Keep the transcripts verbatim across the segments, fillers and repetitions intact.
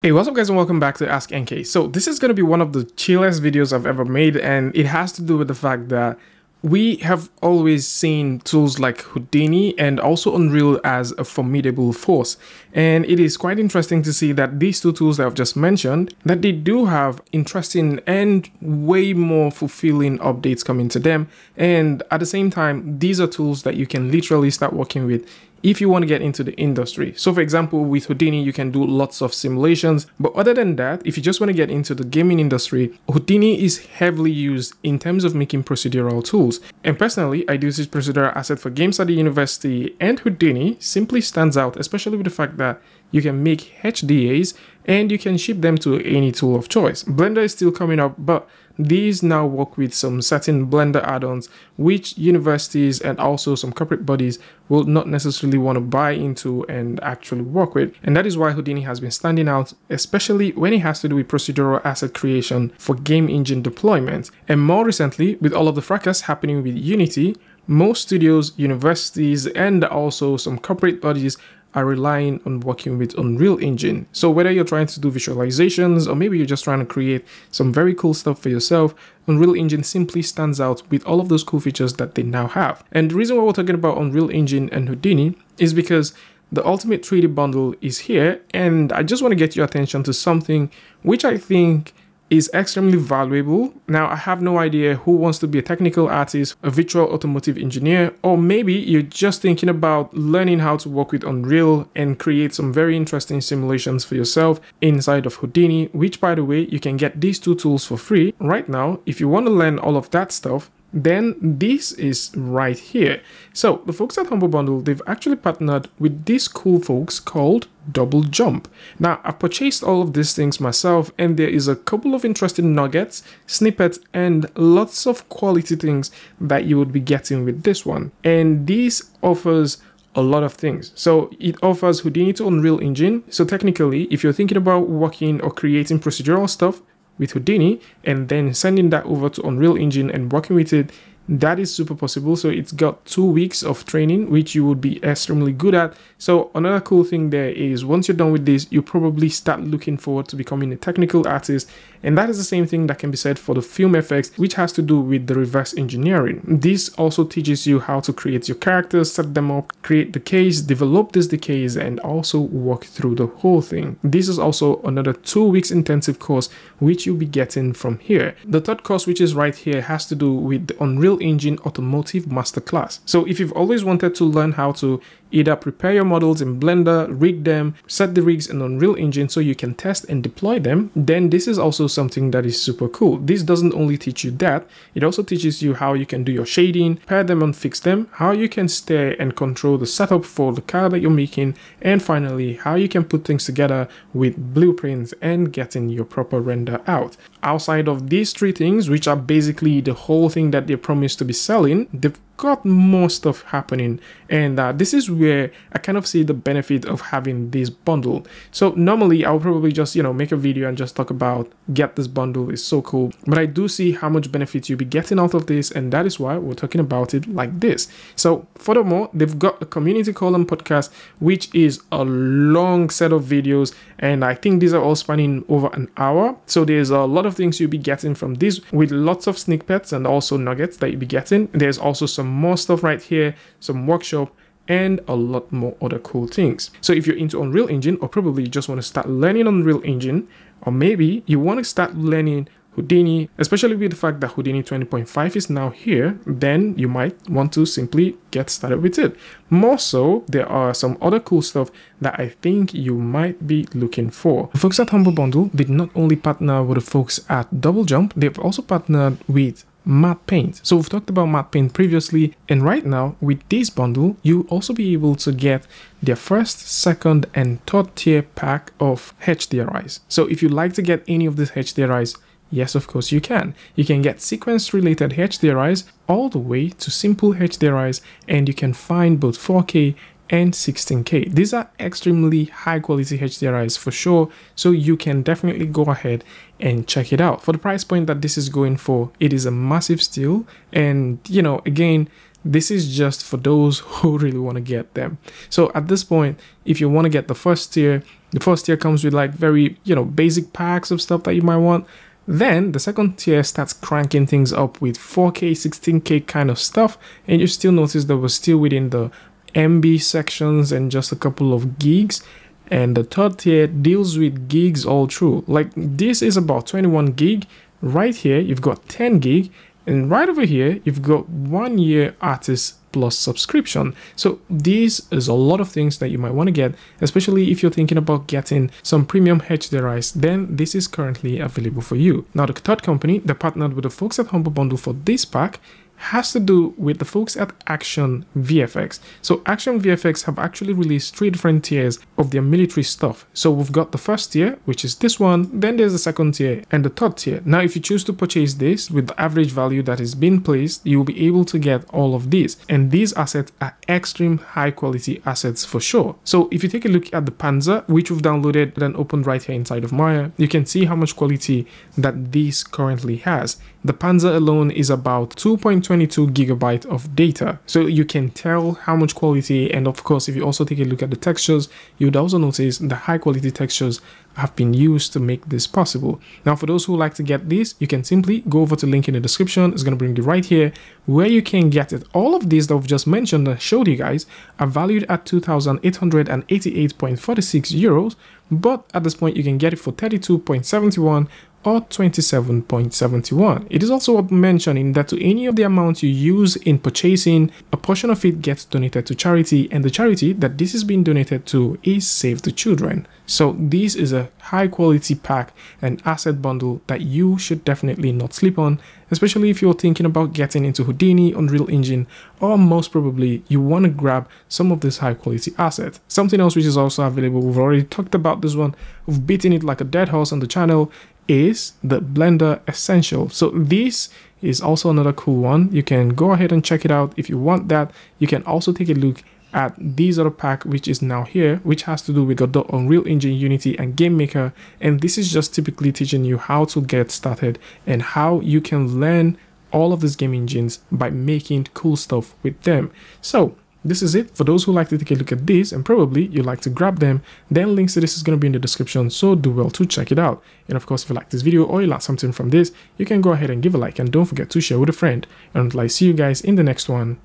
Hey, what's up guys and welcome back to Ask N K. So this is going to be one of the chillest videos I've ever made, and it has to do with the fact that we have always seen tools like Houdini and also Unreal as a formidable force. And it is quite interesting to see that these two tools that I've just mentioned, that they do have interesting and way more fulfilling updates coming to them. And at the same time, these are tools that you can literally start working with if you want to get into the industry. So for example, with Houdini, you can do lots of simulations. But other than that, if you just want to get into the gaming industry, Houdini is heavily used in terms of making procedural tools. And personally, I do this procedural asset for games at the university, and Houdini simply stands out, especially with the fact that you can make H D As and you can ship them to any tool of choice. Blender is still coming up, but these now work with some certain Blender add-ons, which universities and also some corporate bodies will not necessarily want to buy into and actually work with. And that is why Houdini has been standing out, especially when it has to do with procedural asset creation for game engine deployment. And more recently, with all of the fracas happening with Unity, most studios, universities, and also some corporate bodies are relying on working with Unreal Engine. So whether you're trying to do visualizations or maybe you're just trying to create some very cool stuff for yourself, Unreal Engine simply stands out with all of those cool features that they now have. And the reason why we're talking about Unreal Engine and Houdini is because the Ultimate three D Bundle is here, and I just want to get your attention to something which I think is extremely valuable. Now, I have no idea who wants to be a technical artist, a virtual automotive engineer, or maybe you're just thinking about learning how to work with Unreal and create some very interesting simulations for yourself inside of Houdini, which by the way, you can get these two tools for free right now. If you want to learn all of that stuff, then this is right here. So the folks at Humble Bundle, they've actually partnered with these cool folks called Double Jump. Now, I've purchased all of these things myself, and there is a couple of interesting nuggets, snippets, and lots of quality things that you would be getting with this one. And this offers a lot of things. So it offers Houdini to Unreal Engine. So technically, if you're thinking about working or creating procedural stuff with Houdini and then sending that over to Unreal Engine and working with it, that is super possible. So it's got two weeks of training, which you would be extremely good at. So another cool thing there is once you're done with this, you probably start looking forward to becoming a technical artist. And that is the same thing that can be said for the film effects, which has to do with the reverse engineering. This also teaches you how to create your characters, set them up, create the case, develop this decays, and also walk through the whole thing. This is also another two weeks intensive course, which you'll be getting from here. The third course, which is right here, has to do with the Unreal Engine Automotive Masterclass. So if you've always wanted to learn how to either prepare your models in Blender, rig them, set the rigs in Unreal Engine so you can test and deploy them, then this is also something that is super cool. This doesn't only teach you that, it also teaches you how you can do your shading, pair them and fix them, how you can steer and control the setup for the car that you're making, and finally, how you can put things together with blueprints and getting your proper render out. Outside of these three things, which are basically the whole thing that they promise to be selling, they've got more stuff happening, and uh, this is where I kind of see the benefit of having this bundle. So normally I'll probably just, you know, make a video and just talk about get this bundle, is so cool, but I do see how much benefit you'll be getting out of this, and that is why we're talking about it like this. So furthermore, they've got a community column podcast, which is a long set of videos, and I think these are all spanning over an hour. So there's a lot of things you'll be getting from this, with lots of snippets and also nuggets that you'll be getting. There's also some more stuff right here, some workshop, and a lot more other cool things. So if you're into Unreal Engine, or probably you just want to start learning Unreal Engine, or maybe you want to start learning Houdini, especially with the fact that Houdini twenty point five is now here, then you might want to simply get started with it. More so, there are some other cool stuff that I think you might be looking for. The folks at Humble Bundle did not only partner with the folks at Double Jump, they've also partnered with Matte Paint. So we've talked about Matte Paint previously, and right now with this bundle, you'll also be able to get their first, second, and third tier pack of H D R Is. So if you'd like to get any of these H D R Is, yes, of course you can. You can get sequence related H D R Is all the way to simple H D R Is, and you can find both four K and sixteen K. These are extremely high quality H D R Is for sure, so you can definitely go ahead and check it out. For the price point that this is going for, it is a massive steal, and you know, again, this is just for those who really want to get them. So at this point, if you want to get the first tier, The first tier comes with like very, you know, basic packs of stuff that you might want. Then the second tier starts cranking things up with four K, sixteen K kind of stuff, and you still notice that we're still within the M B sections and just a couple of gigs. And the third tier deals with gigs all through. Like this is about twenty-one gig. Right here, you've got ten gig. And right over here, you've got one year artist plus subscription. So this is a lot of things that you might want to get, especially if you're thinking about getting some premium H D R Is, then this is currently available for you. Now, the third company that partnered with the folks at Humble Bundle for this pack has to do with the folks at Action V F X. So Action V F X have actually released three different tiers of their military stuff. So we've got the first tier, which is this one, then there's the second tier and the third tier. Now, if you choose to purchase this with the average value that is being placed, you'll be able to get all of these. And these assets are extreme high quality assets for sure. So if you take a look at the Panzer, which we've downloaded and opened right here inside of Maya, you can see how much quality that this currently has. The Panzer alone is about two point two twenty-two gigabyte of data, so you can tell how much quality. And of course, if you also take a look at the textures, you'd also notice the high quality textures have been used to make this possible. Now, for those who like to get this, you can simply go over to the link in the description. It's going to bring you right here where you can get it. All of these that I've just mentioned and showed you guys are valued at two thousand eight hundred eighty-eight point four six euros, but at this point you can get it for thirty-two point seven one or twenty-seven point seven one. It is also worth mentioning that to any of the amount you use in purchasing, a portion of it gets donated to charity, and the charity that this is being donated to is Save the Children. So this is a high quality pack and asset bundle that you should definitely not sleep on, especially if you're thinking about getting into Houdini, Unreal Engine, or most probably you want to grab some of this high quality asset. Something else which is also available, we've already talked about this one, we've beaten it like a dead horse on the channel, is the Blender Essential. So this is also another cool one. You can go ahead and check it out if you want that. You can also take a look at these other pack which is now here, which has to do with Godot, Unreal Engine, Unity and GameMaker, and this is just typically teaching you how to get started and how you can learn all of these game engines by making cool stuff with them. So this is it for those who like to take a look at this, and probably you like to grab them. Then links to this is going to be in the description, so do well to check it out. And of course, if you like this video or you learned something from this, you can go ahead and give a like, and don't forget to share with a friend. And I'll see you guys in the next one.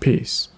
Peace.